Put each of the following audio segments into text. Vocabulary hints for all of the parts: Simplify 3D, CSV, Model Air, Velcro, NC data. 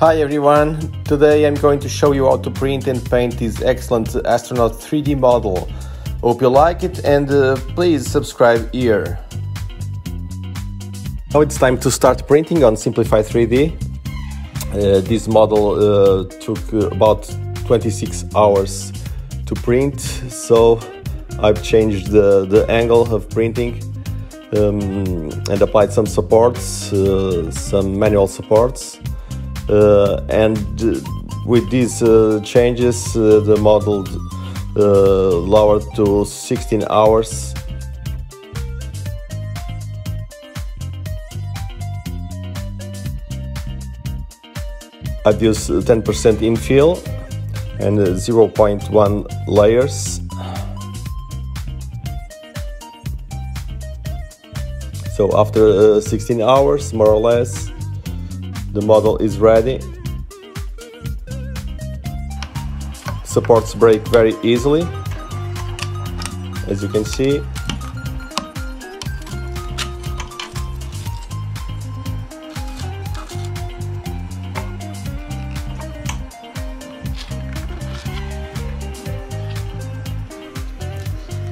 Hi everyone, today I'm going to show you how to print and paint this excellent astronaut 3D model. Hope you like it and please subscribe here. Now it's time to start printing on Simplify 3D. This model took about 26 hours to print, so I've changed the angle of printing and applied some supports, some manual supports. With these changes, the model lowered to 16 hours. I've used 10% infill and 0.1 layers. So after 16 hours, more or less, the model is ready. Supports break very easily, as you can see.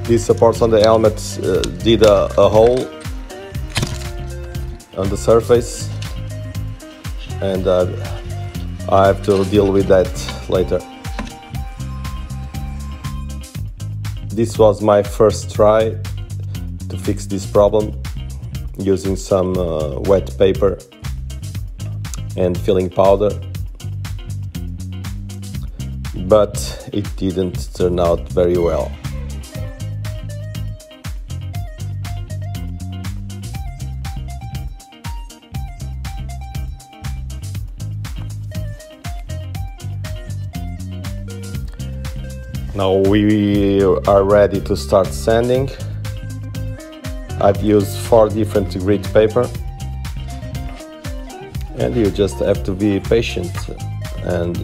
These supports on the helmet did a hole on the surface, and I have to deal with that later. This was my first try to fix this problem using some wet paper and filling powder, but it didn't turn out very well. Now we are ready to start sanding. I've used 4 different grit paper, and you just have to be patient and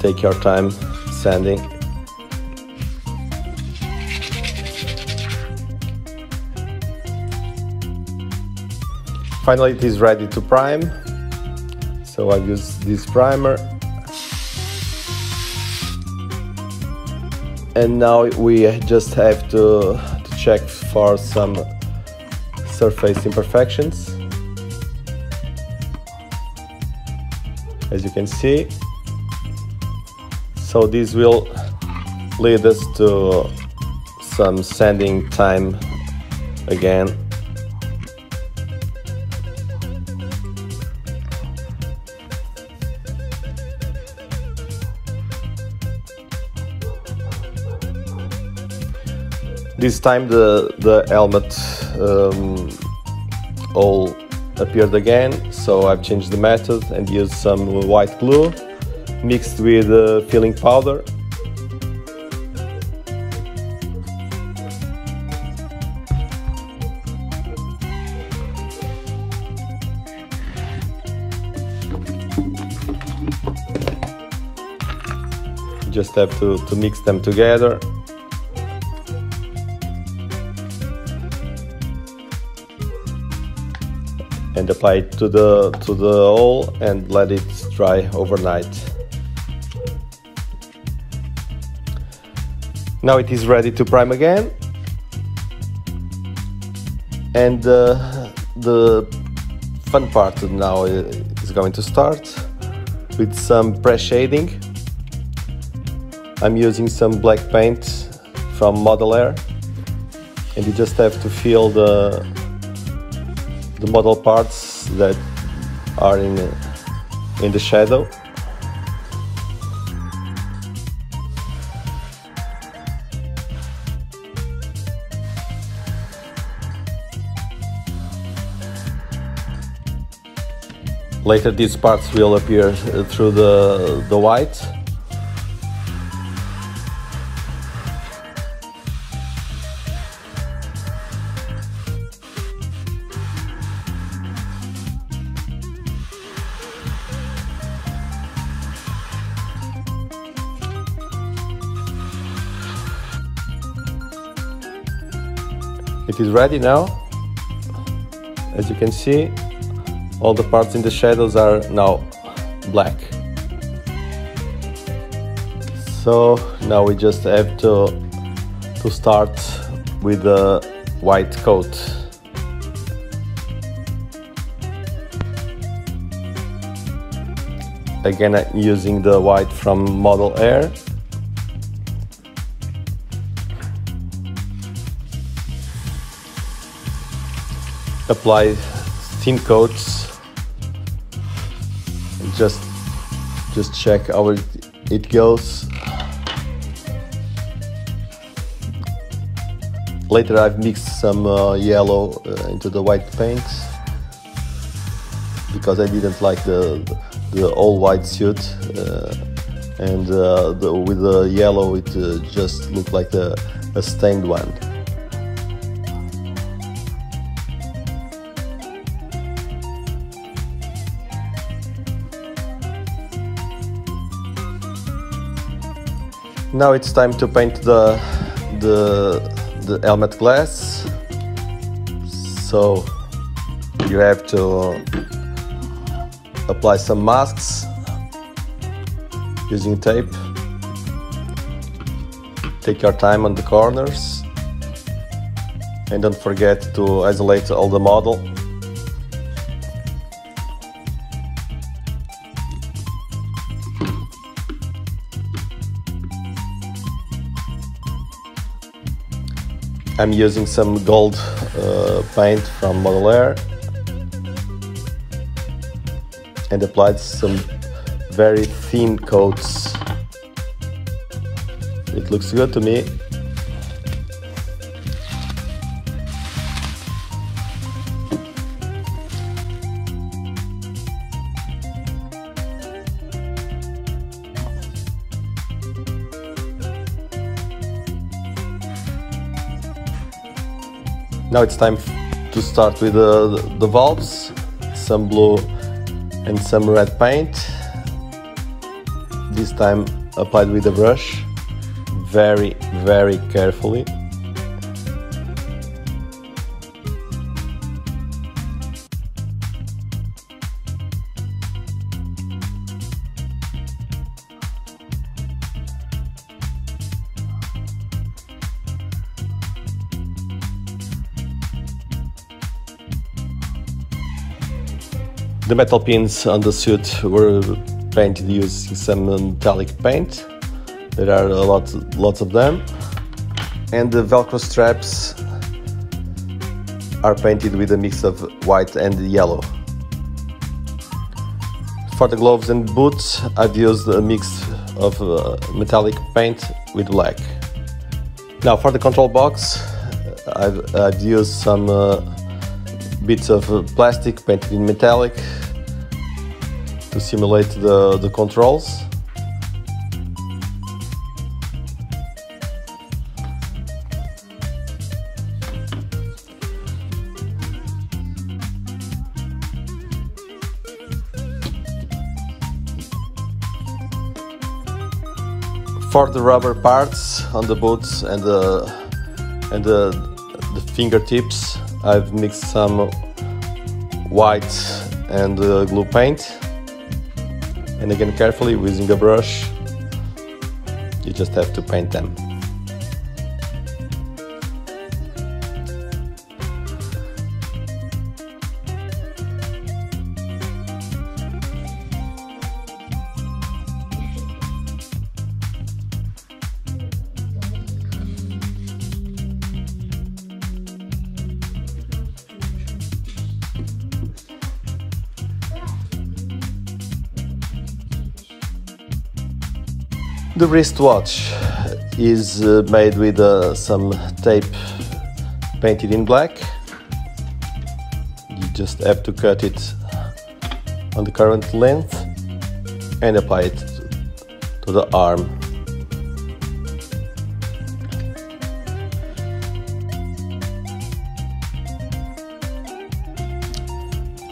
take your time sanding. Finally, it is ready to prime, so I use this primer. And now we just have to check for some surface imperfections. As you can see. So this will lead us to some sanding time again. This time the helmet all appeared again, so I've changed the method and used some white glue mixed with filling powder. You just have to mix them together. And apply it to the hole and let it dry overnight. Now it is ready to prime again, and the fun part now is going to start with some press shading. I'm using some black paint from Model Air, and you just have to fill the model parts that are in the shadow. Later these parts will appear through the white. It is ready now. As you can see, all the parts in the shadows are now black. So now we just have to start with the white coat. Again, I'm using the white from Model Air. Apply thin coats. Just check how it goes. Later I've mixed some yellow into the white paint because I didn't like the all white suit, with the yellow it just looked like a stained one. Now it's time to paint the helmet glass. So you have to apply some masks using tape. Take your time on the corners and don't forget to isolate all the model. I'm using some gold paint from Model Air and applied some very thin coats. It looks good to me. Now it's time to start with the valves, some blue and some red paint, this time applied with a brush, very carefully. The metal pins on the suit were painted using some metallic paint. There are lots of them. And the Velcro straps are painted with a mix of white and yellow. For the gloves and boots, I've used a mix of metallic paint with black. Now for the control box, I've used some bits of plastic painted in metallic to simulate the controls. For the rubber parts on the boots and the fingertips, I've mixed some white and glue paint, and again carefully using a brush, you just have to paint them. The wristwatch is made with some tape painted in black. You just have to cut it on the current length and apply it to the arm.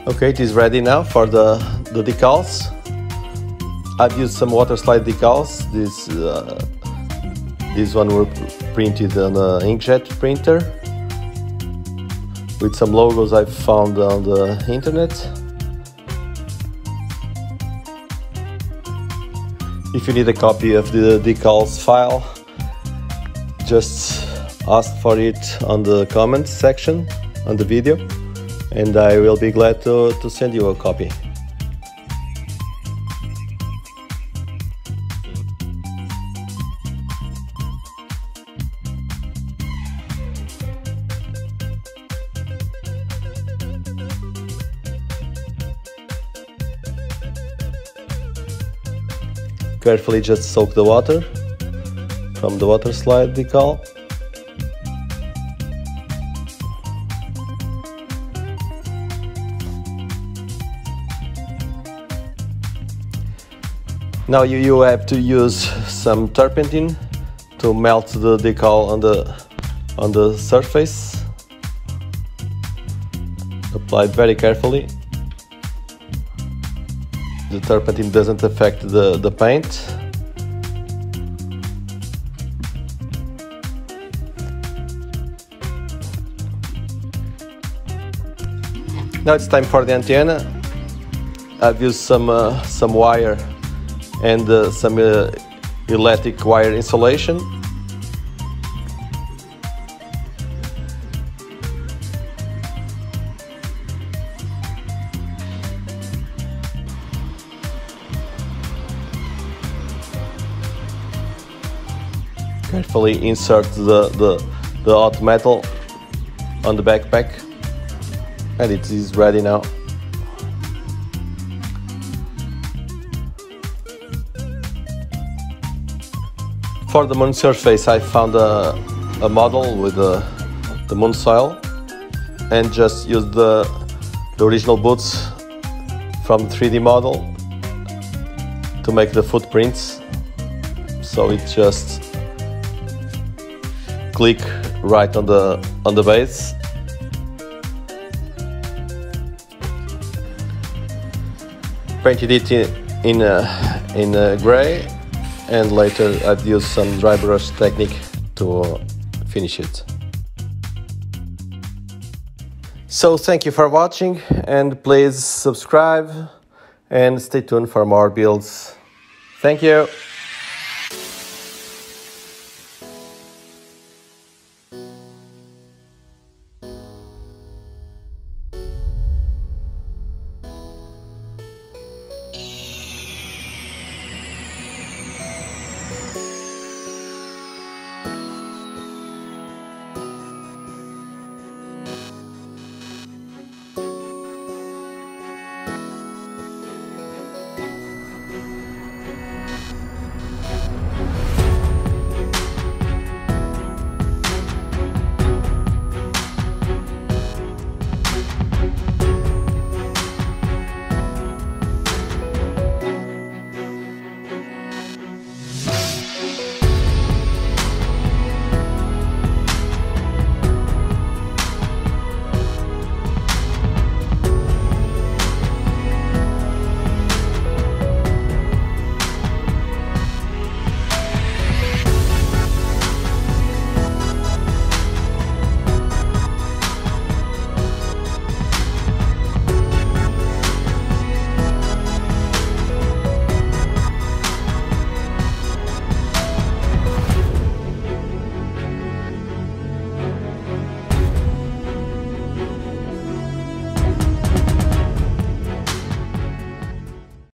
Okay, it is ready now for the decals. I've used some water slide decals. This one were printed on an inkjet printer with some logos I found on the internet. If you need a copy of the decals file, just ask for it on the comments section on the video, and I will be glad to send you a copy. Carefully just soak the water from the water slide decal. Now you have to use some turpentine to melt the decal on the surface. Apply it very carefully. The turpentine doesn't affect the paint. Now it's time for the antenna. I've used some wire and some elastic wire insulation. Carefully insert the hot metal on the backpack, and it is ready now. For the moon surface, I found a model with the moon soil, and just used the original boots from 3D model to make the footprints. So it just click right on the base. Painted it in grey, and later I've used some dry brush technique to finish it. So thank you for watching, and please subscribe and stay tuned for more builds. Thank you.